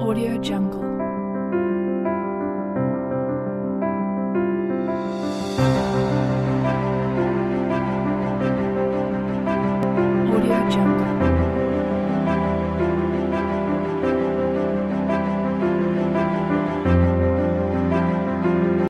AudioJungle.